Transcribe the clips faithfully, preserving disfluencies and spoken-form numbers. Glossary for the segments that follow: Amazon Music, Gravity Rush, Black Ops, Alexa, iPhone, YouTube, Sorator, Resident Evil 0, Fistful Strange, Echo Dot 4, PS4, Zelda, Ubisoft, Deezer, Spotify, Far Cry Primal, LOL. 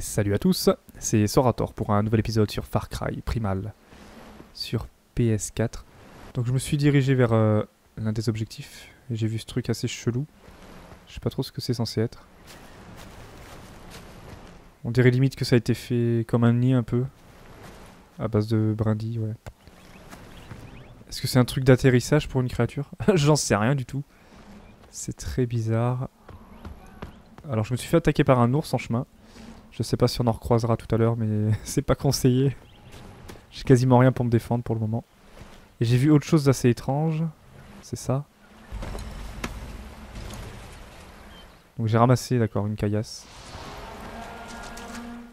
Salut à tous, c'est Sorator pour un nouvel épisode sur Far Cry Primal sur P S quatre. Donc je me suis dirigé vers euh, l'un des objectifs et j'ai vu ce truc assez chelou. Je sais pas trop ce que c'est censé être. On dirait limite que ça a été fait comme un nid un peu, à base de brindilles, ouais. Est-ce que c'est un truc d'atterrissage pour une créature? J'en sais rien du tout. C'est très bizarre. Alors je me suis fait attaquer par un ours en chemin. Je sais pas si on en recroisera tout à l'heure, mais c'est pas conseillé. J'ai quasiment rien pour me défendre pour le moment. Et j'ai vu autre chose d'assez étrange. C'est ça. Donc j'ai ramassé, d'accord, une caillasse.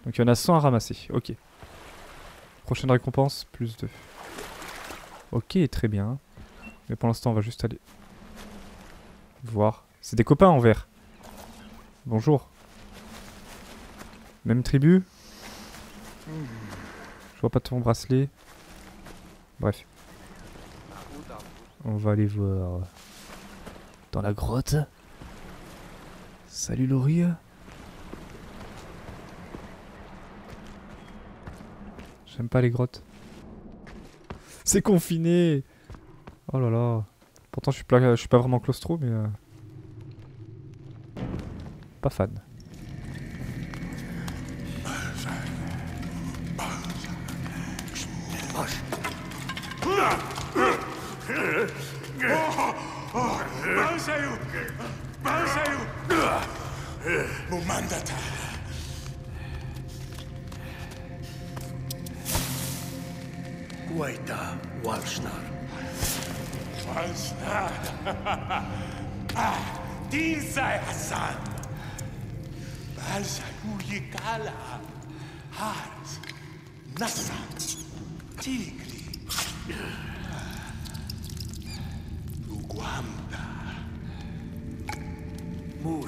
Donc il y en a cent à ramasser, ok. Prochaine récompense, plus deux. Ok, très bien. Mais pour l'instant, on va juste aller voir. C'est des copains en vert. Bonjour. Même tribu. Je vois pas ton bracelet. Bref. On va aller voir. Dans la grotte. Salut Laurie. J'aime pas les grottes. C'est confiné. Oh là là. Pourtant je suis pas, je suis pas vraiment claustro mais... Euh... Pas fan.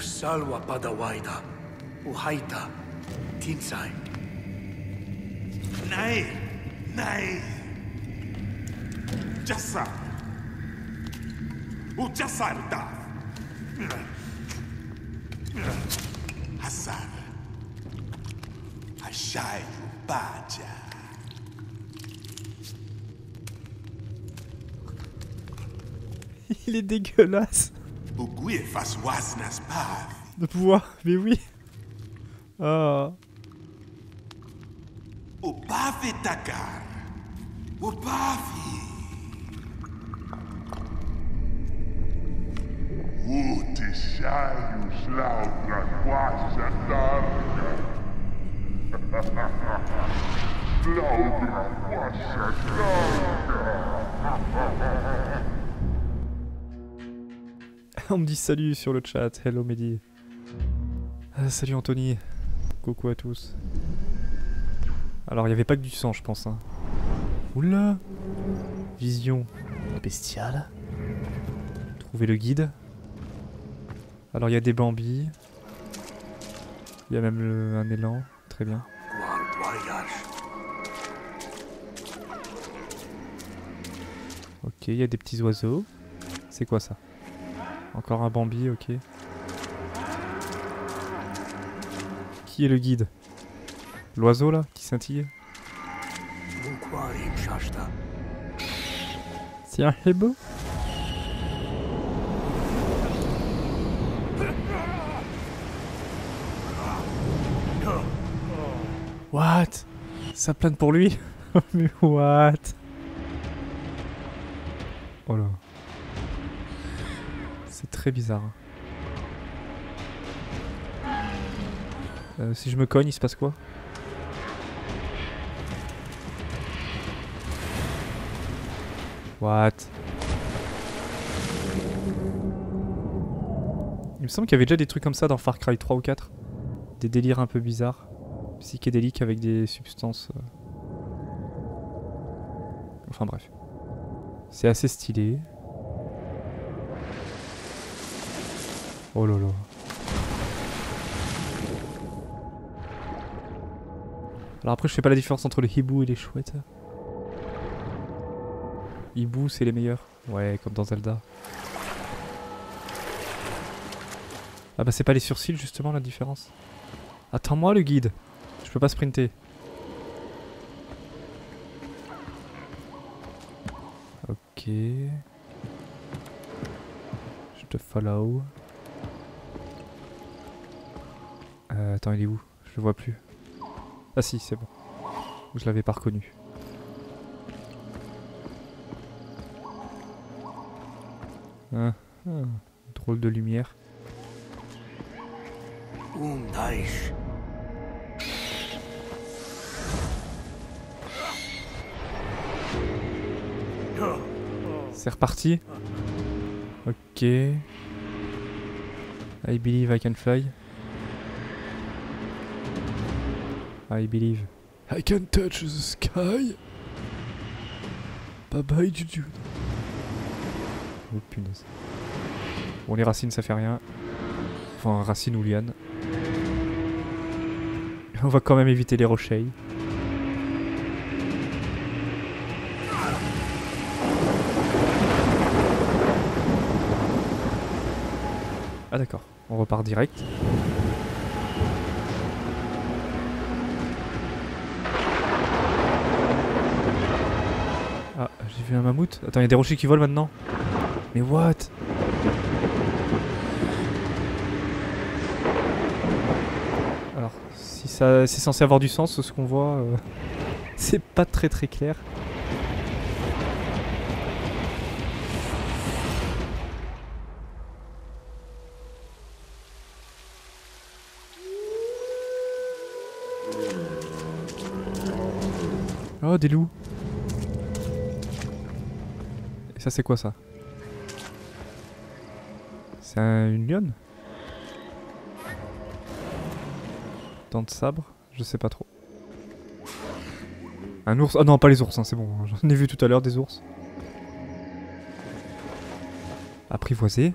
Salwa Padawaida, Uhaita, Tinsai. Nay, nay. Jassa. Ujasarta. Hassan. Ashai Baja. Il est dégueulasse. De pouvoir, mais oui. Ah. On me dit salut sur le chat, hello Mehdi. Ah, salut Anthony, coucou à tous. Alors il n'y avait pas que du sang je pense. Hein. Oula. Vision bestiale. Trouver le guide. Alors il y a des bambis. Il y a même le, un élan, très bien. Ok, il y a des petits oiseaux. C'est quoi ça? Encore un Bambi, ok. Qui est le guide? L'oiseau là, qui scintille? C'est un hébo? What? Ça plane pour lui? Mais what? Oh là. C'est très bizarre. Euh, si je me cogne, il se passe quoi? What? Il me semble qu'il y avait déjà des trucs comme ça dans Far Cry trois ou quatre. Des délires un peu bizarres. Psychédéliques avec des substances... Euh... Enfin bref. C'est assez stylé. Oh là là. Alors après je fais pas la différence entre le hibou et les chouettes. Hibou c'est les meilleurs. Ouais, comme dans Zelda. Ah bah c'est pas les sourcils justement la différence. Attends-moi le guide. peux pas sprinter. Ok. Je te follow. Euh, attends, il est où? Je le vois plus. Ah si, c'est bon. Je l'avais pas reconnu. Ah, ah, drôle de lumière. C'est reparti. Ok. I believe I can fly. I believe I can touch the sky. Bye bye Juju. Oh punaise. Bon, les racines ça fait rien. Enfin racines ou liane. On va quand même éviter les rochers. Ah d'accord, on repart direct. Ah, j'ai vu un mammouth. Attends, il y a des rochers qui volent maintenant. Mais what? Alors, si ça c'est censé avoir du sens, ce qu'on voit, euh, c'est pas très très clair. Oh, des loups. Et ça c'est quoi ça? C'est un, une lionne? Dent de sabre? Je sais pas trop. Un ours? Ah oh non, pas les ours, hein, c'est bon, j'en ai vu tout à l'heure des ours. Apprivoisé.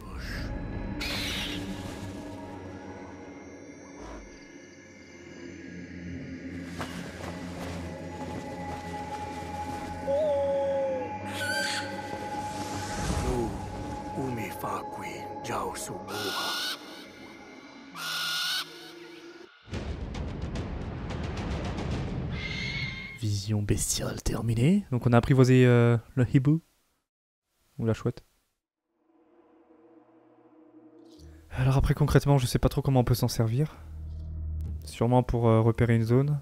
Vision bestiale terminée. Donc on a apprivoisé euh, le hibou. Ou la chouette. Alors après concrètement je sais pas trop comment on peut s'en servir. Sûrement pour euh, repérer une zone.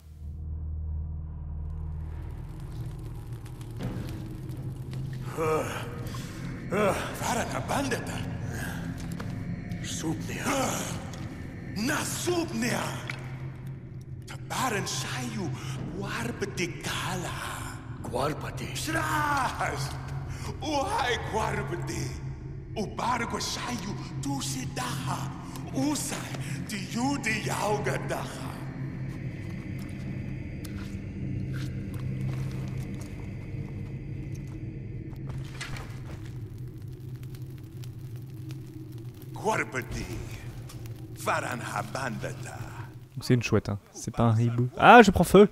C'est une chouette, hein. C'est pas un hibou. Ah, je prends feu.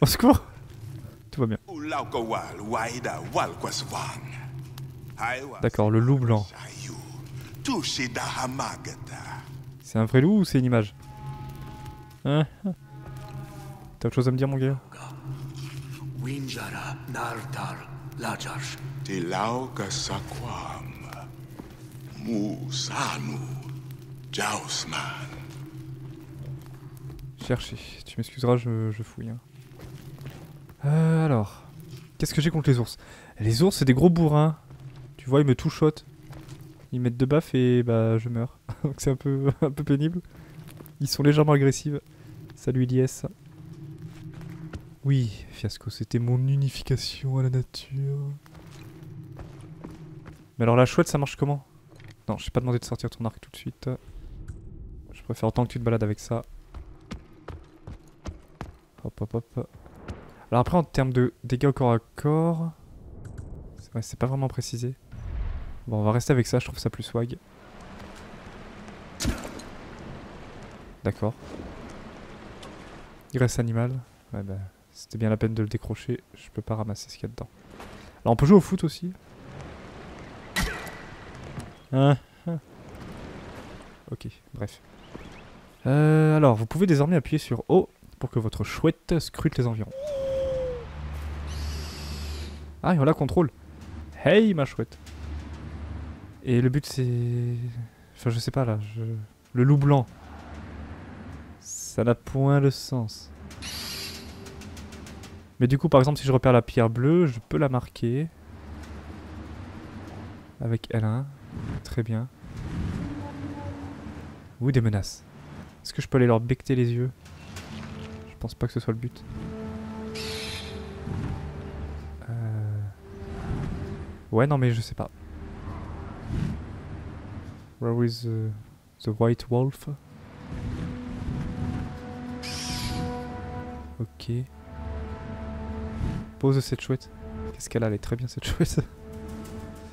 Au secours. Tout va bien. D'accord, le loup blanc. C'est un vrai loup ou c'est une image? Hein? T'as autre chose à me dire, mon gars? Chercher. Tu m'excuseras, je, je fouille. Hein. Euh, alors, qu'est-ce que j'ai contre les ours? Les ours, c'est des gros bourrins. Tu vois, ils me touchotent. Ils mettent deux baffes et bah je meurs. Donc c'est un peu, un peu pénible. Ils sont légèrement agressifs. Salut l'I S. Oui, fiasco, c'était mon unification à la nature. Mais alors la chouette, ça marche comment? Non, je t'ai pas demandé de sortir ton arc tout de suite. Je préfère autant que tu te balades avec ça. Hop hop hop. Alors après en termes de dégâts au corps à corps... C'est vrai, c'est pas vraiment précisé. Bon, on va rester avec ça, je trouve ça plus swag. D'accord. Il reste animal. Ouais bah, c'était bien la peine de le décrocher, je peux pas ramasser ce qu'il y a dedans. Alors on peut jouer au foot aussi. Hein, hein. Ok, bref. Euh, alors, vous pouvez désormais appuyer sur O pour que votre chouette scrute les environs. Ah, et on la contrôle. Hey, ma chouette. Et le but, c'est... Enfin, je sais pas, là. Je... Le loup blanc. Ça n'a point de sens. Mais du coup, par exemple, si je repère la pierre bleue, je peux la marquer. Avec L un. Très bien. Ou des menaces. Est-ce que je peux aller leur becter les yeux? Je pense pas que ce soit le but. Euh... Ouais, non mais je sais pas. Where is the, the white wolf? Ok. Pose cette chouette. Qu'est-ce qu'elle a? Elle est très bien cette chouette.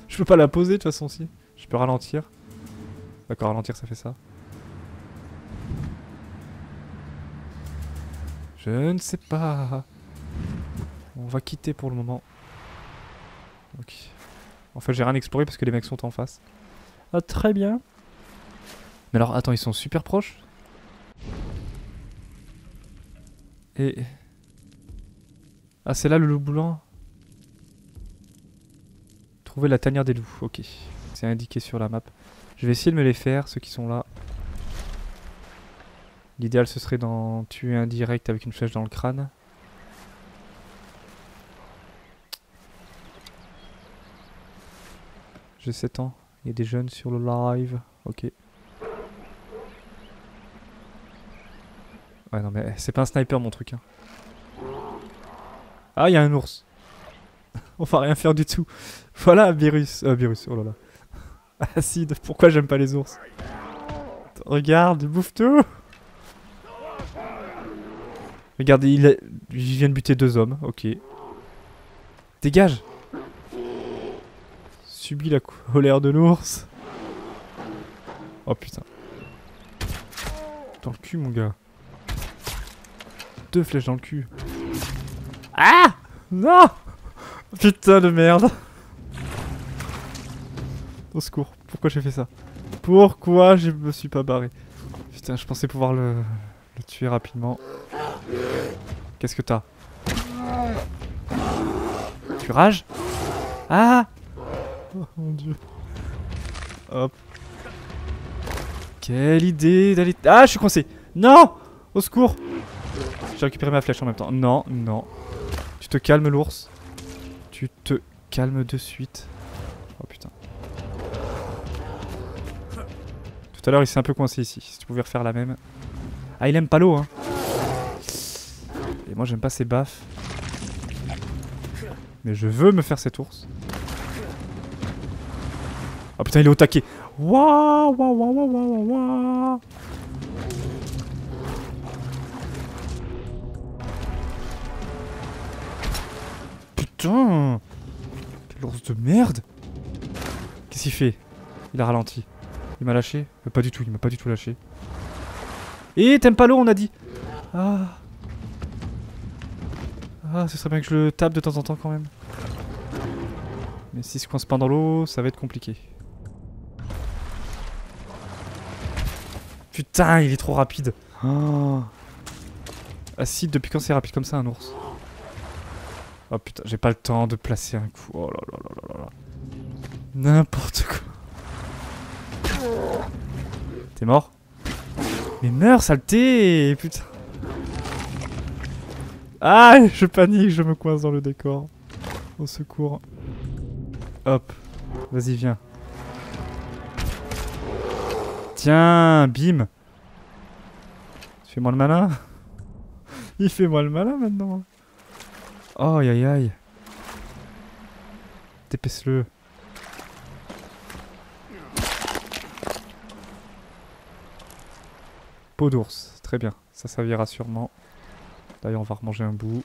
Je peux pas la poser de toute façon si. Je peux ralentir. D'accord, ralentir ça fait ça. Je ne sais pas. On va quitter pour le moment. Ok. En fait, j'ai rien exploré parce que les mecs sont en face. Ah, très bien. Mais alors, attends, ils sont super proches. Et... Ah, c'est là le loup blanc. Trouver la tanière des loups. Ok. C'est indiqué sur la map. Je vais essayer de me les faire, ceux qui sont là. L'idéal ce serait d'en tuer un direct avec une flèche dans le crâne. J'ai sept ans, il y a des jeunes sur le live, ok. Ouais non mais c'est pas un sniper mon truc hein. Ah il y a un ours. On va rien faire du tout. Voilà virus, euh, virus, oh là là. Acide, pourquoi j'aime pas les ours? Regarde, bouffe tout. Regardez, il, a... il vient de buter deux hommes, ok. Dégage! Subis la colère de l'ours. Oh putain. Dans le cul, mon gars. Deux flèches dans le cul. Ah! Non! Putain de merde! Au secours, pourquoi j'ai fait ça? Pourquoi je me suis pas barré? Putain, je pensais pouvoir le, le tuer rapidement. Qu'est-ce que t'as? Tu rages? Ah! Oh mon dieu. Hop. Quelle idée d'aller... Ah, je suis coincé. Non! Au secours! J'ai récupéré ma flèche en même temps. Non, non. Tu te calmes l'ours. Tu te calmes de suite. Oh putain. Tout à l'heure il s'est un peu coincé ici. Si tu pouvais refaire la même. Ah, il aime pas l'eau hein. Et moi j'aime pas ces baffes. Mais je veux me faire cet ours. Oh putain il est au taquet. Waouh waouh waouh waouh waouh. Putain. Quel ours de merde. Qu'est-ce qu'il fait? Il a ralenti. Il m'a lâché? Mais pas du tout, il m'a pas du tout lâché. Eh t'aimes pas l'eau on a dit. Ah. Ah, ce serait bien que je le tape de temps en temps quand même. Mais si je coince pas dans l'eau, ça va être compliqué. Putain, il est trop rapide. Oh. Acide, depuis quand c'est rapide comme ça un ours? Oh putain, j'ai pas le temps de placer un coup. Oh là là là là là. N'importe quoi. T'es mort? Mais meurs, saleté! Putain. Ah, je panique, je me coince dans le décor. Au secours. Hop. Vas-y, viens. Tiens, bim. Fais-moi le malin. Il fait moi le malin maintenant. Oh, aïe aïe aïe. Dépêche-le. Peau d'ours, très bien. Ça servira sûrement. D'ailleurs, on va remanger un bout.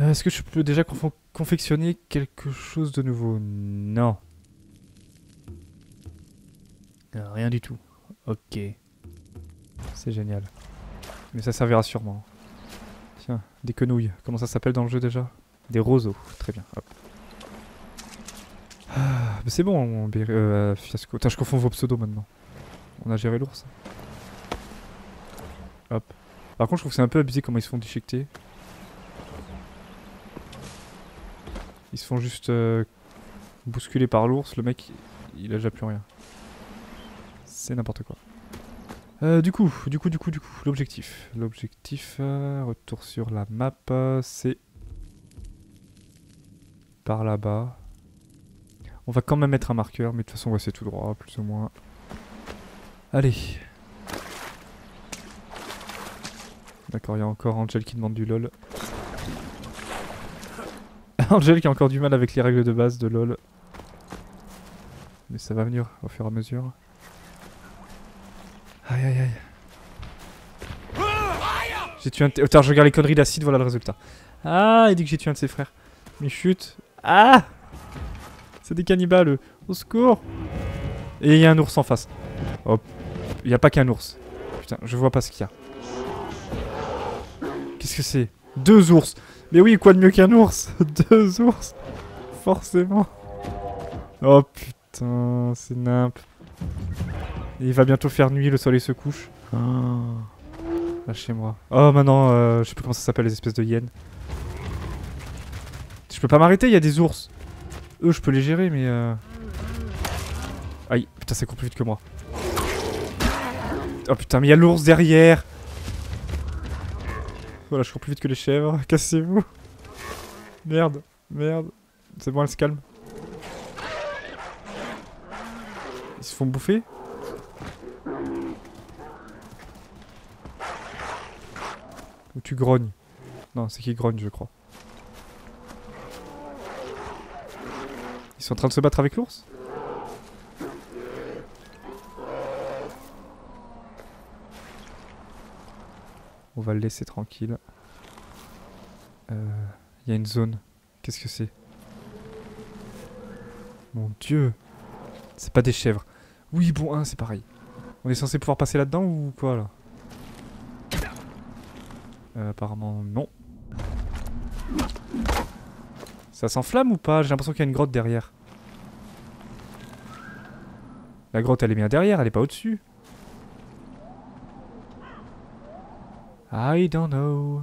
Euh, Est-ce que je peux déjà conf confectionner quelque chose de nouveau? Non. Ah, rien du tout. Ok. C'est génial. Mais ça servira sûrement. Tiens, des quenouilles. Comment ça s'appelle dans le jeu déjà? Des roseaux. Très bien. Hop. Ah, mais c'est bon, on... Euh, fiasco. Putain, je confonds vos pseudos maintenant. On a géré l'ours. Hop. Par contre, je trouve que c'est un peu abusé comment ils se font déchiqueter. Ils se font juste euh, bousculer par l'ours. Le mec, il a déjà plus rien. C'est n'importe quoi. Euh, du coup, du coup, du coup, du coup, l'objectif. L'objectif, euh, retour sur la map, euh, c'est par là-bas. On va quand même mettre un marqueur, mais de toute façon, on va essayer tout droit, plus ou moins. Allez. D'accord, il y a encore Angel qui demande du LOL. Angel qui a encore du mal avec les règles de base de LOL. Mais ça va venir au fur et à mesure. Aïe aïe aïe. J'ai tué un... Oh, attends, je regarde les conneries d'acide, voilà le résultat. Ah, il dit que j'ai tué un de ses frères. Mais chut. Ah, c'est des cannibales. Au secours. Et il y a un ours en face. Hop. Oh, il n'y a pas qu'un ours. Putain, je vois pas ce qu'il y a. Qu'est-ce que c'est? Deux ours. Mais oui, quoi de mieux qu'un ours? Deux ours. Forcément. Oh putain, c'est nimp. Et il va bientôt faire nuit, le soleil se couche. Ah. Lâchez-moi. Oh, maintenant, euh, je sais plus comment ça s'appelle, les espèces de hyènes. Je peux pas m'arrêter, il y a des ours. Eux, je peux les gérer, mais... Euh... Aïe, putain, ça court plus vite que moi. Oh putain, mais il y a l'ours derrière. Voilà, je cours plus vite que les chèvres. Cassez-vous. Merde, merde. C'est bon, elle se calme. Ils se font bouffer. Ou tu grognes. Non, c'est qui grogne, je crois. Ils sont en train de se battre avec l'ours? On va le laisser tranquille. Il euh, y a une zone. Qu'est-ce que c'est? Mon dieu. C'est pas des chèvres. Oui, bon, hein, c'est pareil. On est censé pouvoir passer là-dedans ou quoi, là? Euh, apparemment, non. Ça s'enflamme ou pas? J'ai l'impression qu'il y a une grotte derrière. La grotte, elle est bien derrière, elle est pas au-dessus. I don't know.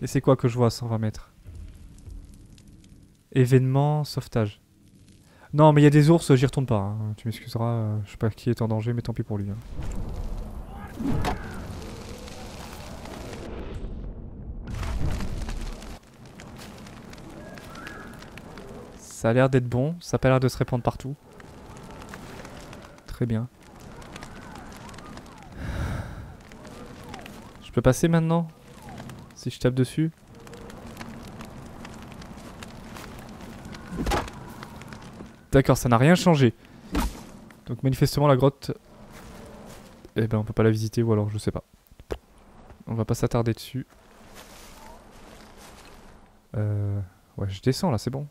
Et c'est quoi que je vois à cent vingt mètres? Événement, sauvetage. Non, mais il y a des ours, j'y retourne pas. Hein. Tu m'excuseras, euh, je sais pas qui est en danger, mais tant pis pour lui. Hein. Ça a l'air d'être bon, ça a pas l'air de se répandre partout. Très bien. Je peux passer maintenant? Si je tape dessus? D'accord, ça n'a rien changé. Donc manifestement la grotte... Eh ben on peut pas la visiter ou alors je sais pas. On va pas s'attarder dessus. Euh... Ouais, je descends là, c'est bon.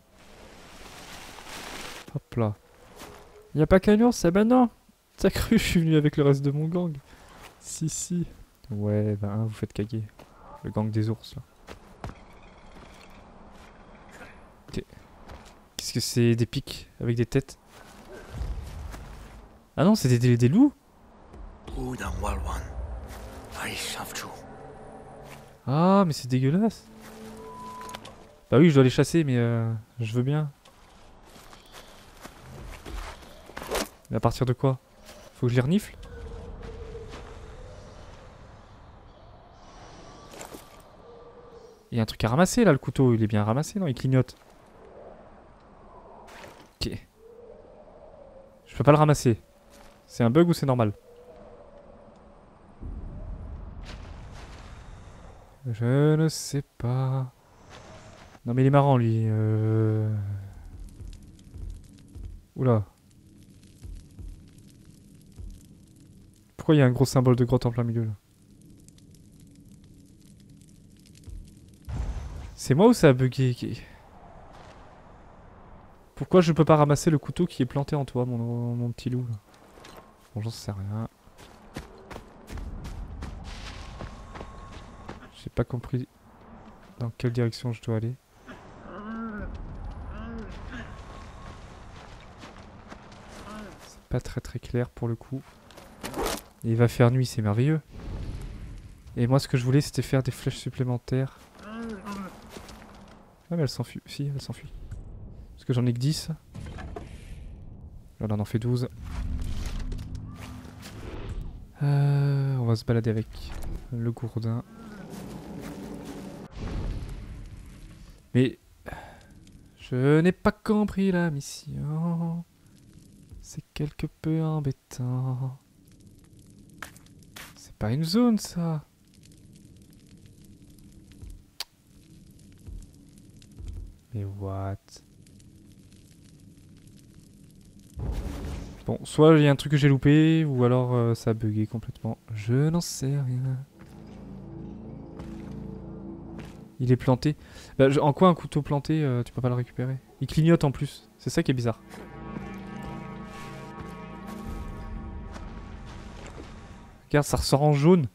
Hop là. Y'a pas qu'un ours, eh ben non. T'as cru, je suis venu avec le reste de mon gang. Si, si. Ouais, ben hein, vous faites caguer. Le gang des ours, là. Qu'est-ce que c'est? Des pics avec des têtes? Ah non, c'était des, des loups? Ah, mais c'est dégueulasse. Bah oui, je dois les chasser, mais euh, je veux bien. Mais à partir de quoi? Faut que je les renifle? Il y a un truc à ramasser là, le couteau, il est bien ramassé, non? Il clignote. Ok. Je peux pas le ramasser. C'est un bug ou c'est normal? Je ne sais pas. Non mais il est marrant lui. Euh... Oula. Pourquoi il y a un gros symbole de grotte en plein milieu là? C'est moi ou ça a bugué? Pourquoi je peux pas ramasser le couteau qui est planté en toi, mon, mon petit loup là? Bon, j'en sais rien. J'ai pas compris dans quelle direction je dois aller. C'est pas très très clair pour le coup. Il va faire nuit, c'est merveilleux. Et moi, ce que je voulais, c'était faire des flèches supplémentaires. Ah, mais elle s'enfuit. Si, elle s'enfuit. Parce que j'en ai que dix. Là, on en fait douze. Euh, on va se balader avec le gourdin. Mais... je n'ai pas compris la mission. C'est quelque peu embêtant. C'est pas une zone, ça. Mais what? Bon, soit il y a un truc que j'ai loupé, ou alors euh, ça a bugué complètement. Je n'en sais rien. Il est planté. Bah, je, en quoi un couteau planté, euh, tu peux pas le récupérer? Il clignote en plus. C'est ça qui est bizarre. Regarde, ça ressort en jaune.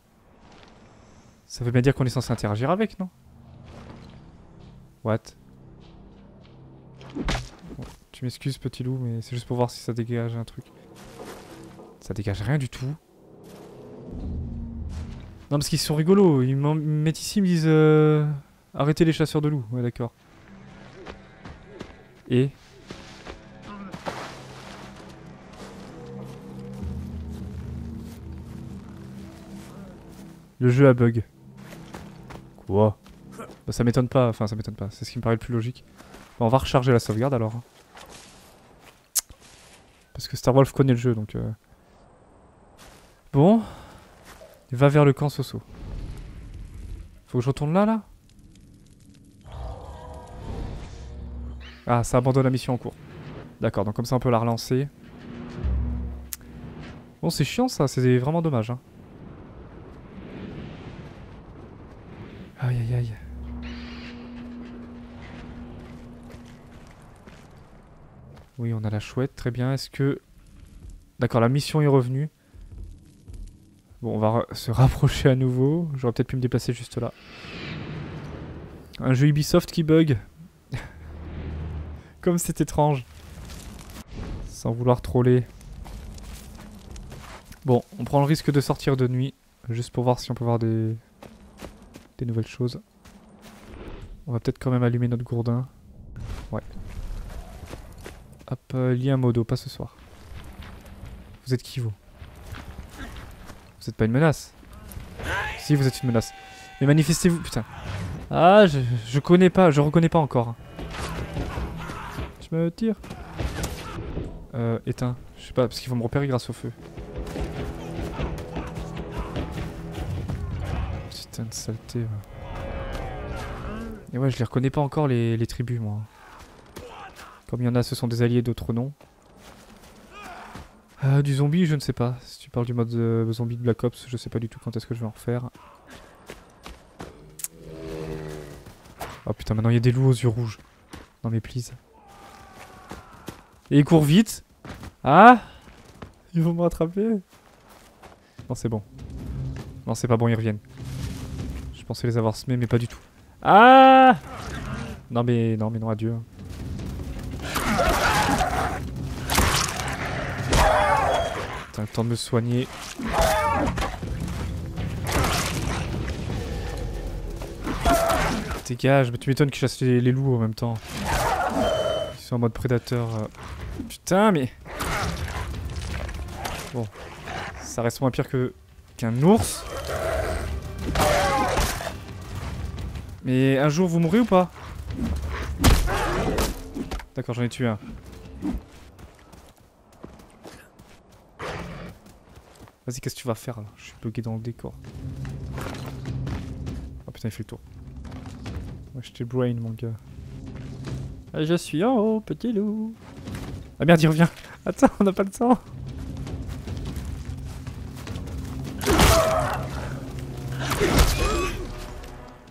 Ça veut bien dire qu'on est censé interagir avec, non? What? Bon, tu m'excuses, petit loup, mais c'est juste pour voir si ça dégage un truc. Ça dégage rien du tout. Non, parce qu'ils sont rigolos. Ils me mettent ici, ils me disent... Euh... arrêtez les chasseurs de loups, ouais d'accord. Et le jeu a bug. Quoi? Bah, ça m'étonne pas, enfin ça m'étonne pas, c'est ce qui me paraît le plus logique. Bah, on va recharger la sauvegarde alors. Parce que Starwolf connaît le jeu donc... Euh... Bon... Il va vers le camp Soso. Faut que je retourne là, là? Ah, ça abandonne la mission en cours. D'accord, donc comme ça on peut la relancer. Bon, c'est chiant ça, c'est vraiment dommage. Hein. Aïe aïe aïe. Oui, on a la chouette, très bien. Est-ce que... D'accord, la mission est revenue. Bon, on va se rapprocher à nouveau. J'aurais peut-être pu me déplacer juste là. Un jeu Ubisoft qui bug. Comme c'est étrange. Sans vouloir troller. Bon, on prend le risque de sortir de nuit. Juste pour voir si on peut voir des, des nouvelles choses. On va peut-être quand même allumer notre gourdin. Ouais. Hop, euh, lien modo, pas ce soir. Vous êtes qui vous ? Vous êtes pas une menace. Si, vous êtes une menace. Mais manifestez-vous, putain. Ah, je, je connais pas, je reconnais pas encore. Je me tire. Euh, éteins. Je sais pas, parce qu'ils vont me repérer grâce au feu. Putain de saleté. Et ouais, je les reconnais pas encore les, les tribus, moi. Comme il y en a, ce sont des alliés, d'autres non. Euh, du zombie, je ne sais pas. Si tu parles du mode euh, zombie de Black Ops, je sais pas du tout quand est-ce que je vais en refaire. Oh putain, maintenant il y a des loups aux yeux rouges. Non mais please. Et ils courent vite. Ah, ils vont me rattraper. Non c'est bon. Non c'est pas bon, ils reviennent. Je pensais les avoir semés, mais pas du tout. Ah. Non mais non, mais non, adieu. Le temps de me soigner. Dégage, mais tu m'étonnes qu'ils chassent les, les loups en même temps. Ils sont en mode prédateur. Euh... Putain, mais... Bon. Ça reste moins pire que... qu'un ours. Mais un jour, vous mourrez ou pas? D'accord, j'en ai tué un. Vas-y, qu'est-ce que tu vas faire là? Je suis bloqué dans le décor. Oh putain, il fait le tour. Ouais, je t'ai brain, mon gars. Et je suis en haut, petit loup. Ah merde, il revient. Attends, on n'a pas le temps.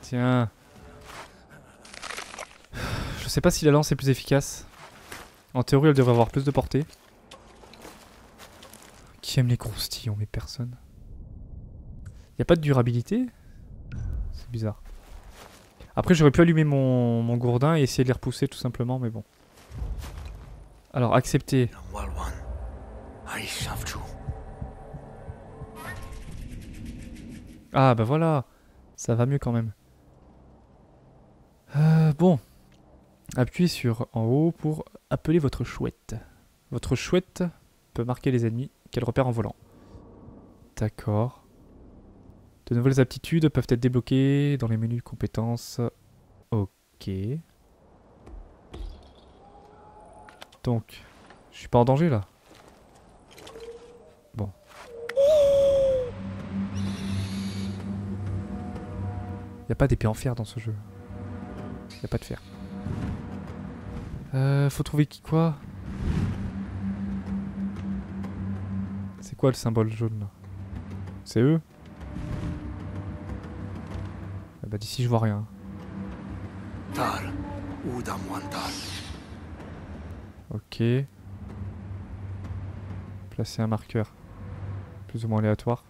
Tiens. Je sais pas si la lance est plus efficace. En théorie, elle devrait avoir plus de portée. Qui aime les croustillons, mais personne. Y a pas de durabilité? C'est bizarre. Après, j'aurais pu allumer mon, mon gourdin et essayer de les repousser tout simplement, mais bon. Alors, accepter. Ah bah voilà, ça va mieux quand même. Euh, bon, appuyez sur en haut pour appeler votre chouette. Votre chouette peut marquer les ennemis qu'elle repère en volant. D'accord. De nouvelles aptitudes peuvent être débloquées dans les menus compétences. Ok. Donc, je suis pas en danger là. Bon. Y a pas d'épée en fer dans ce jeu. Y a pas de fer. Euh, faut trouver qui quoi? C'est quoi le symbole jaune là? C'est eux? Ah bah d'ici je vois rien. Ok. Placer un marqueur. Plus ou moins aléatoire.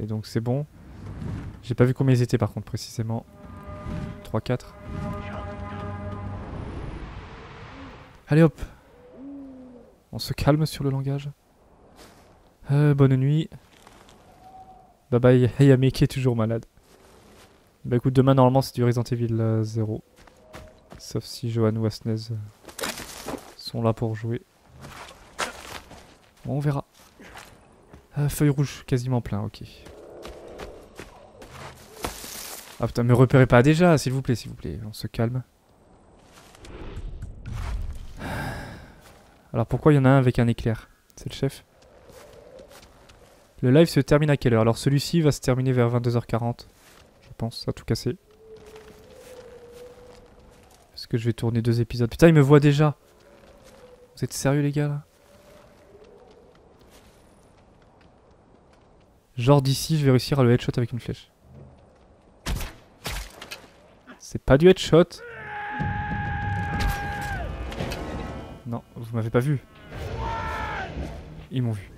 Et donc c'est bon. J'ai pas vu combien ils étaient par contre précisément. trois quatre. Allez hop. On se calme sur le langage. Euh, bonne nuit. Bye bye Hayame qui est toujours malade. Bah écoute, demain normalement c'est du Resident Evil zéro. Sauf si Johan ou Asnez sont là pour jouer. Bon, on verra. Euh, feuille rouge, quasiment plein, ok. Ah putain, me repérez pas déjà, s'il vous plaît, s'il vous plaît. On se calme. Alors pourquoi il y en a un avec un éclair? C'est le chef. Le live se termine à quelle heure? Alors celui-ci va se terminer vers vingt-deux heures quarante. Je pense, à tout casser. Parce que je vais tourner deux épisodes. Putain, il me voit déjà. Vous êtes sérieux les gars là? Genre d'ici, je vais réussir à le headshot avec une flèche. C'est pas du headshot. Non, vous m'avez pas vu. Ils m'ont vu.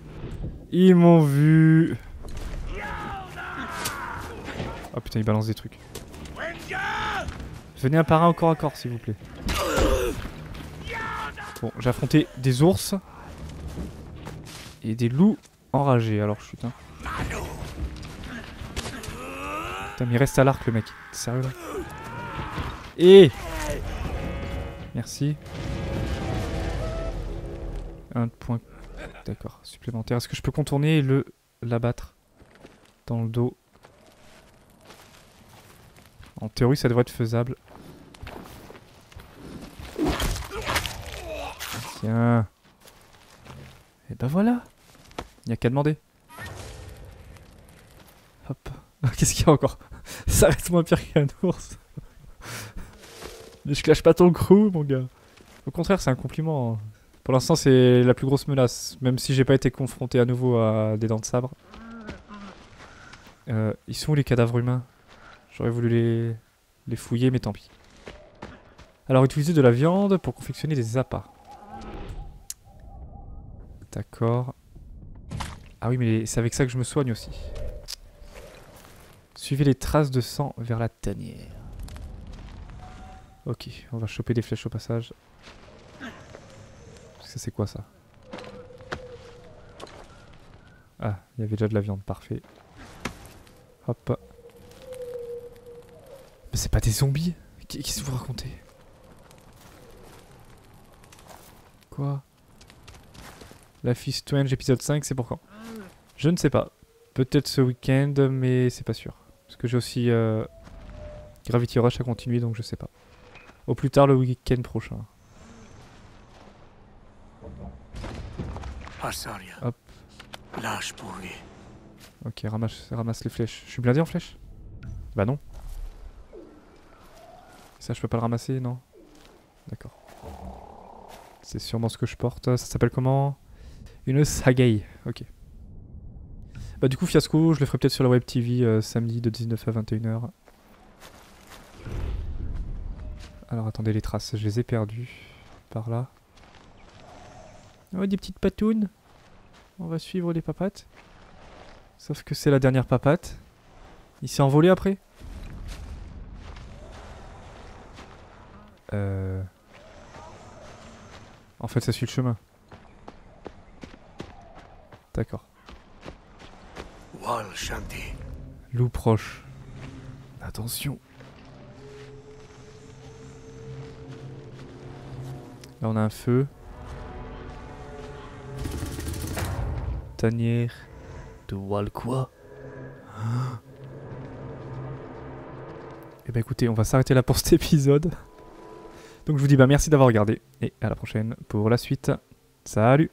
Ils m'ont vu. Oh putain, il balance des trucs. Venez un par un au corps à corps, s'il vous plaît. Bon, j'ai affronté des ours et des loups enragés. Alors, je suis putain. Putain, mais il reste à l'arc le mec. Sérieux là. Et merci. Un point. D'accord, supplémentaire. Est-ce que je peux contourner et le l'abattre dans le dos? En théorie, ça devrait être faisable. Tiens. Et bah voilà. Il n'y a qu'à demander. Hop. Qu'est-ce qu'il y a encore? Ça reste moins pire qu'un ours. Mais je clash pas ton crew, mon gars. Au contraire, c'est un compliment. Pour l'instant, c'est la plus grosse menace. Même si j'ai pas été confronté à nouveau à des dents de sabre. Euh, ils sont où les cadavres humains? J'aurais voulu les... les fouiller, mais tant pis. Alors, utiliser de la viande pour confectionner des appâts. D'accord. Ah oui, mais c'est avec ça que je me soigne aussi. Suivez les traces de sang vers la tanière. Ok, on va choper des flèches au passage. Parce que c'est quoi ça? Ah, il y avait déjà de la viande, parfait. Hop. Mais c'est pas des zombies? Qu'est-ce que vous racontez? Quoi? La Fistful Strange épisode cinq, c'est pour quand? Je ne sais pas. Peut-être ce week-end, mais c'est pas sûr. Parce que j'ai aussi euh, Gravity Rush à continuer, donc je sais pas. Au plus tard le week-end prochain. Hop. Ok, ramasse, ramasse les flèches. Je suis blindé en flèches? Bah non. Ça je peux pas le ramasser, non? D'accord. C'est sûrement ce que je porte. Ça s'appelle comment? Une sagaille. Ok. Bah du coup fiasco, je le ferai peut-être sur la web T V euh, samedi de dix-neuf à vingt et une heures. Alors attendez, les traces, je les ai perdues. Par là. Oh, des petites patounes. On va suivre les papates. Sauf que c'est la dernière papate. Il s'est envolé après. Euh... En fait ça suit le chemin. D'accord. Loup proche. Attention. Là on a un feu. Tanière de Walquois. Ah. Et bah écoutez, on va s'arrêter là pour cet épisode. Donc je vous dis bah merci d'avoir regardé. Et à la prochaine pour la suite. Salut!